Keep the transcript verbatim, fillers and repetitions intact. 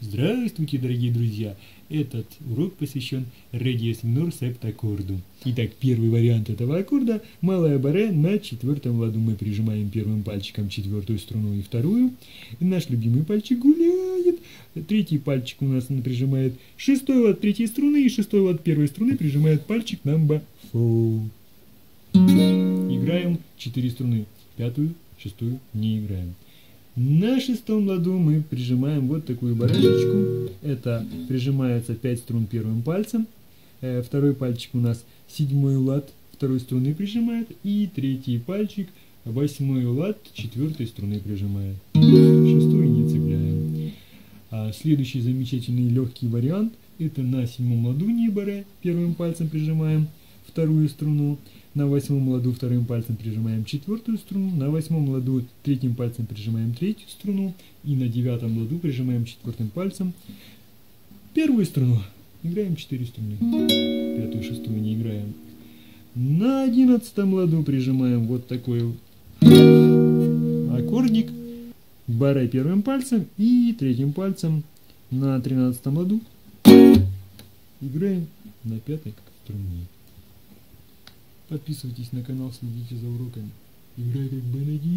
Здравствуйте, дорогие друзья! Этот урок посвящен ре диез минор септ-аккорду. Итак, первый вариант этого аккорда – малая баре на четвертом ладу. Мы прижимаем первым пальчиком четвертую струну и вторую. Наш любимый пальчик гуляет. Третий пальчик у нас прижимает шестой лад третьей струны, и шестой лад первой струны прижимает пальчик number four. Играем четыре струны. Пятую, шестую не играем. На шестом ладу мы прижимаем вот такую барашечку. Это прижимается пять струн первым пальцем. Второй пальчик у нас седьмой лад второй струны прижимает. И третий пальчик восьмой лад четвертой струны прижимает. Шестую не цепляем. А следующий замечательный легкий вариант. Это на седьмом ладу не баре первым пальцем прижимаем вторую струну. На восьмом ладу вторым пальцем прижимаем четвертую струну, на восьмом ладу третьим пальцем прижимаем третью струну, и на девятом ладу прижимаем четвертым пальцем первую струну. Играем четыре струны, пятую, шестую не играем. На одиннадцатом ладу прижимаем вот такой аккордик, баре первым пальцем и третьим пальцем. На тринадцатом ладу играем на пятой струне. Подписывайтесь на канал, следите за уроками. Играй как Бенедикт.